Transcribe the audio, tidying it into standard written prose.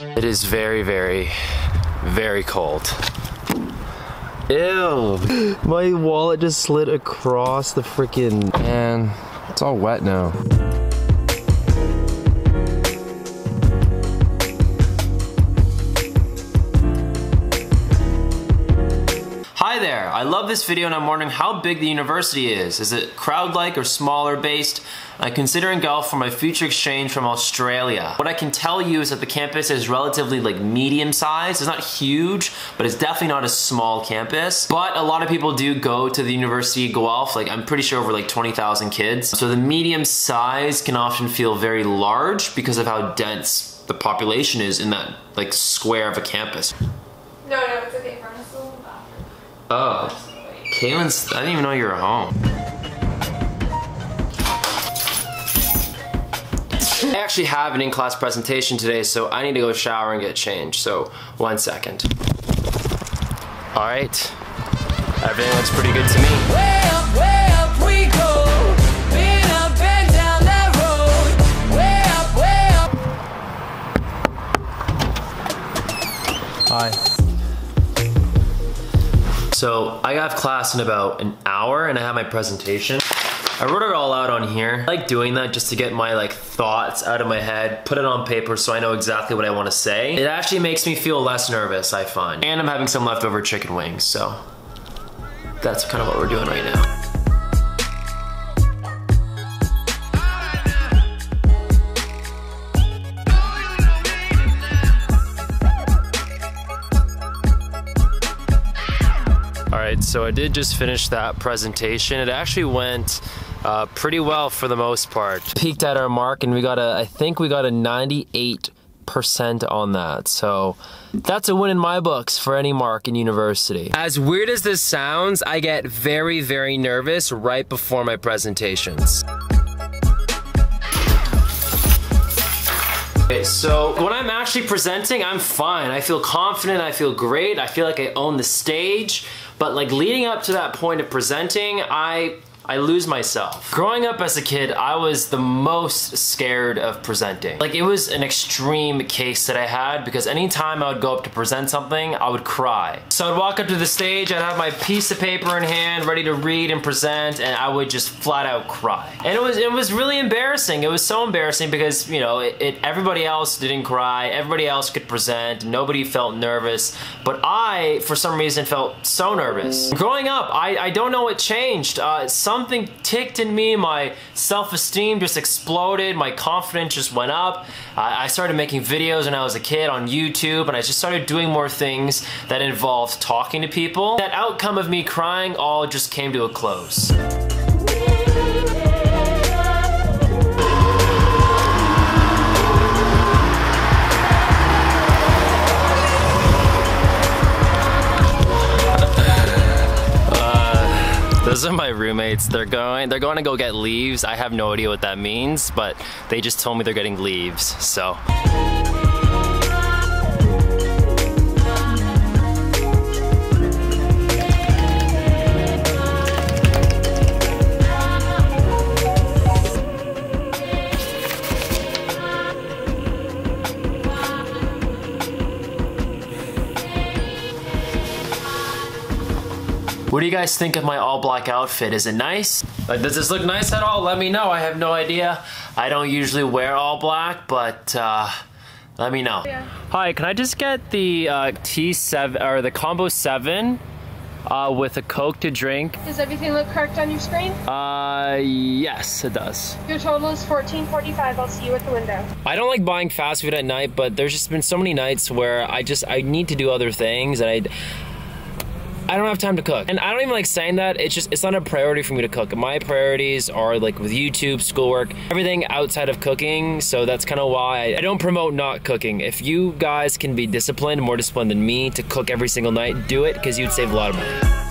It is very, very, very cold. Ew. My wallet just slid across the freaking, man, it's all wet now. Hi there, I love this video and I'm wondering how big the university is. Is it crowd-like or smaller based? I'm considering Guelph for my future exchange from Australia. What I can tell you is that the campus is relatively like medium sized. It's not huge, but it's definitely not a small campus. But a lot of people do go to the University of Guelph, like I'm pretty sure over like 20,000 kids. So the medium size can often feel very large because of how dense the population is in that like square of a campus. No, no, it's okay, promise. Oh, Kaylin's, I didn't even know you were home. I actually have an in-class presentation today, so I need to go shower and get changed, so 1 second. All right, everything looks pretty good to me. Way up we go. Been up and down that road. Way up. Hi. So I have class in about an hour and I have my presentation. I wrote it all out on here. I like doing that just to get my like thoughts out of my head, put it on paper so I know exactly what I want to say. It actually makes me feel less nervous, I find. And I'm having some leftover chicken wings, so that's kind of what we're doing right now. So I did just finish that presentation. It actually went pretty well for the most part. Peaked at our mark and we got a, I think we got a 98% on that. So that's a win in my books for any mark in university. As weird as this sounds, I get very, very nervous right before my presentations. Okay, so when I'm actually presenting, I'm fine. I feel confident, I feel great, I feel like I own the stage. But like leading up to that point of presenting, I lose myself. Growing up as a kid, I was the most scared of presenting. Like it was an extreme case that I had because anytime I would go up to present something, I would cry. So I'd walk up to the stage, I'd have my piece of paper in hand, ready to read and present, and I would just flat out cry. And it was really embarrassing. It was so embarrassing because, you know, everybody else didn't cry, everybody else could present, nobody felt nervous, but I, for some reason, felt so nervous. Growing up, I don't know what changed. Something ticked in me, my self-esteem just exploded, my confidence just went up. I started making videos when I was a kid on YouTube and I just started doing more things that involved talking to people. That outcome of me crying all just came to a close. Those are my roommates. They're going to go get leaves. I have no idea what that means, but they just told me they're getting leaves, so. What do you guys think of my all black outfit? Is it nice? Like, does this look nice at all? Let me know, I have no idea. I don't usually wear all black, but let me know. Yeah. Hi, can I just get the T7, or the combo 7 with a Coke to drink? Does everything look correct on your screen? Yes, it does. Your total is $14.45, I'll see you at the window. I don't like buying fast food at night, but there's just been so many nights where I need to do other things, and I don't have time to cook. And I don't even like saying that, it's just, it's not a priority for me to cook. My priorities are like with YouTube, schoolwork, everything outside of cooking, so that's kind of why I don't promote not cooking. If you guys can be disciplined, more disciplined than me, to cook every single night, do it, because you'd save a lot of money.